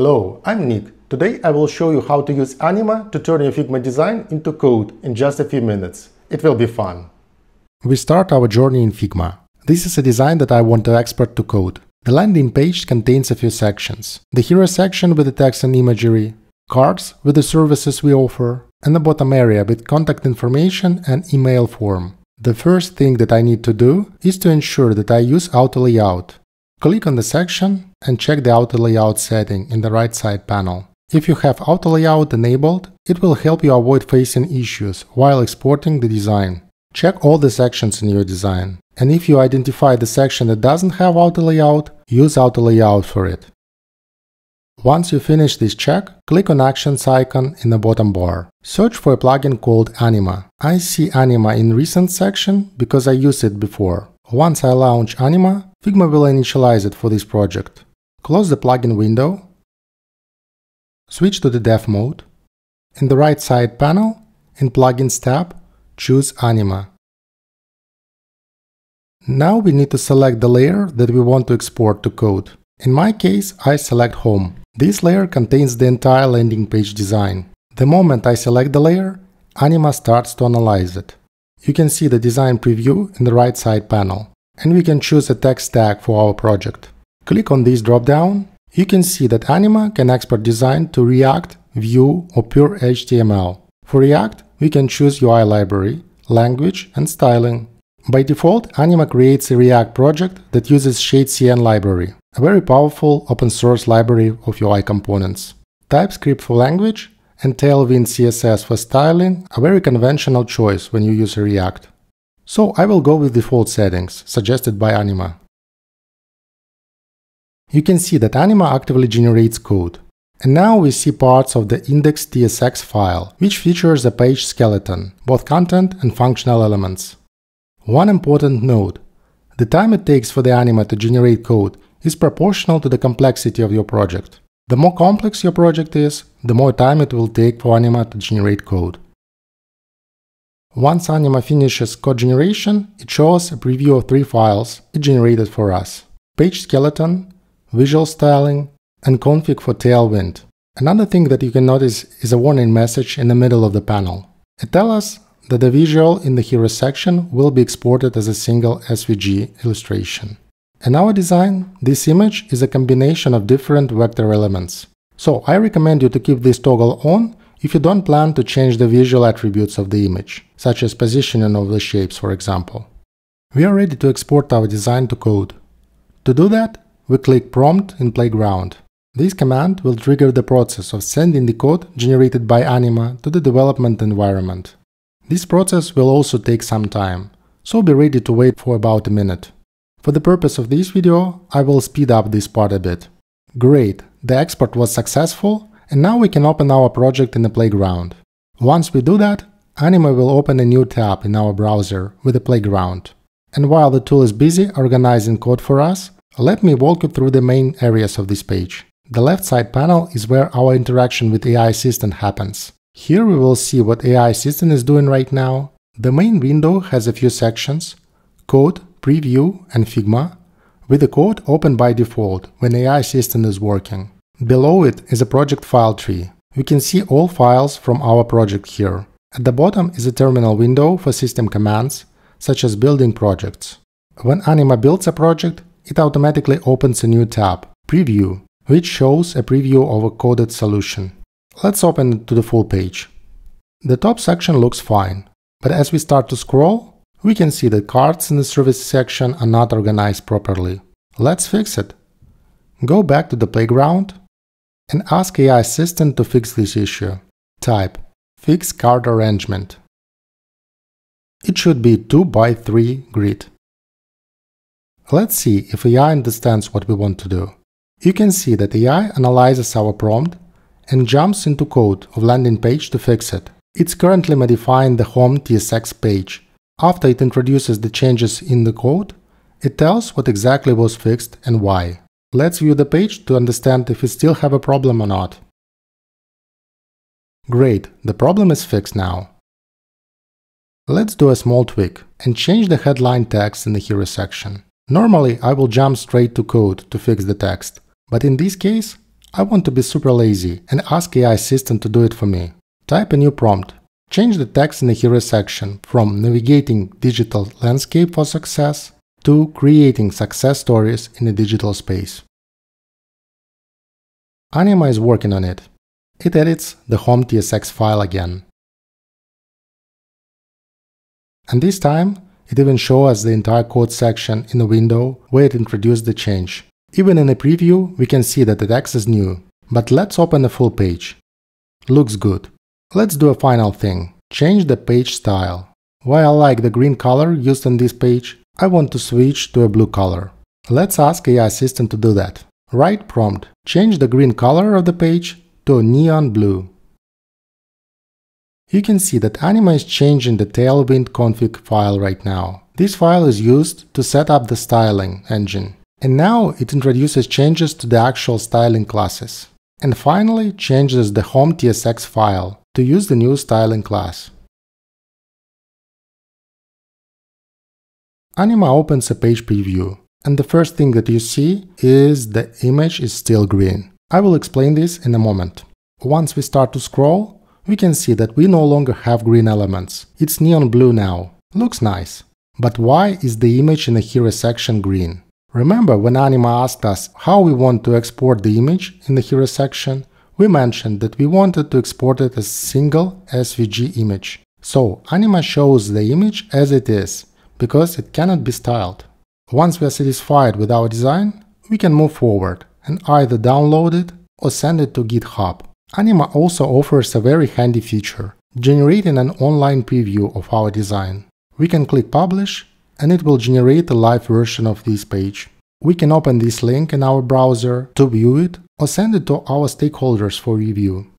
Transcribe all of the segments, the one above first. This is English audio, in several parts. Hello, I'm Nick. Today I will show you how to use Anima to turn your Figma design into code in just a few minutes. It will be fun. We start our journey in Figma. This is a design that I want to export to code. The landing page contains a few sections. The hero section with the text and imagery, cards with the services we offer, and the bottom area with contact information and email form. The first thing that I need to do is to ensure that I use auto layout. Click on the section and check the auto layout setting in the right side panel. If you have auto layout enabled, it will help you avoid facing issues while exporting the design. Check all the sections in your design. And if you identify the section that doesn't have auto layout, use auto layout for it. Once you finish this check, click on Actions icon in the bottom bar. Search for a plugin called Anima. I see Anima in Recent section because I used it before. Once I launch Anima, Figma will initialize it for this project. Close the plugin window. Switch to the dev mode. In the right side panel, in Plugins tab, choose Anima. Now we need to select the layer that we want to export to code. In my case, I select Home. This layer contains the entire landing page design. The moment I select the layer, Anima starts to analyze it. You can see the design preview in the right side panel, and we can choose a text tag for our project. Click on this dropdown. You can see that Anima can export design to React, Vue, or pure HTML. For React, we can choose UI library, language, and styling. By default, Anima creates a React project that uses ShadCN library, a very powerful open source library of UI components. TypeScript for language and Tailwind CSS for styling, a very conventional choice when you use React. So I will go with default settings, suggested by Anima. You can see that Anima actively generates code. And now we see parts of the index.tsx file, which features a page skeleton, both content and functional elements. One important note. The time it takes for the Anima to generate code is proportional to the complexity of your project. The more complex your project is, the more time it will take for Anima to generate code. Once Anima finishes code generation, it shows a preview of three files it generated for us: page skeleton, visual styling, and config for Tailwind. Another thing that you can notice is a warning message in the middle of the panel. It tells us that the visual in the hero section will be exported as a single SVG illustration. In our design, this image is a combination of different vector elements. So I recommend you to keep this toggle on if you don't plan to change the visual attributes of the image, such as positioning of the shapes, for example. We are ready to export our design to code. To do that, we click Prompt in Playground. This command will trigger the process of sending the code generated by Anima to the development environment. This process will also take some time, so be ready to wait for about a minute. For the purpose of this video, I will speed up this part a bit. Great, the export was successful, and now we can open our project in the Playground. Once we do that, Anima will open a new tab in our browser with the Playground. And while the tool is busy organizing code for us, let me walk you through the main areas of this page. The left side panel is where our interaction with AI Assistant happens. Here we will see what AI Assistant is doing right now. The main window has a few sections: code, preview, and Figma, with the code open by default when AI Assistant is working. Below it is a project file tree. We can see all files from our project here. At the bottom is a terminal window for system commands, such as building projects. When Anima builds a project, it automatically opens a new tab, Preview, which shows a preview of a coded solution. Let's open it to the full page. The top section looks fine, but as we start to scroll, we can see that cards in the services section are not organized properly. Let's fix it. Go back to the Playground and ask AI Assistant to fix this issue. Type fix card arrangement. It should be 2 by 3 grid. Let's see if AI understands what we want to do. You can see that AI analyzes our prompt and jumps into code of landing page to fix it. It's currently modifying the home.tsx page. After it introduces the changes in the code, it tells what exactly was fixed and why. Let's view the page to understand if we still have a problem or not. Great, the problem is fixed now. Let's do a small tweak and change the headline text in the hero section. Normally, I will jump straight to code to fix the text, but in this case, I want to be super lazy and ask AI Assistant to do it for me. Type a new prompt. Change the text in the hero section from navigating digital landscape for success to creating success stories in the digital space. Anima is working on it. It edits the home.tsx file again. And this time, it even shows us the entire code section in the window where it introduced the change. Even in a preview, we can see that the text is new. But let's open the full page. Looks good. Let's do a final thing. Change the page style. While I like the green color used on this page, I want to switch to a blue color. Let's ask AI Assistant to do that. Write prompt. Change the green color of the page to neon blue. You can see that Anima is changing the Tailwind config file right now. This file is used to set up the styling engine. And now it introduces changes to the actual styling classes. And finally changes the home.tsx file to use the new styling class. Anima opens a page preview. And the first thing that you see is the image is still green. I will explain this in a moment. Once we start to scroll, we can see that we no longer have green elements. It's neon blue now. Looks nice. But why is the image in the hero section green? Remember when Anima asked us how we want to export the image in the hero section, we mentioned that we wanted to export it as a single SVG image. So Anima shows the image as it is, because it cannot be styled. Once we are satisfied with our design, we can move forward and either download it or send it to GitHub. Anima also offers a very handy feature, generating an online preview of our design. We can click publish and it will generate a live version of this page. We can open this link in our browser to view it or send it to our stakeholders for review.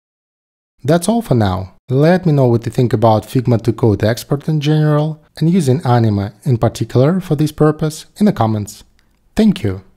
That's all for now. Let me know what you think about Figma to Code Expert in general and using Anima in particular for this purpose in the comments. Thank you!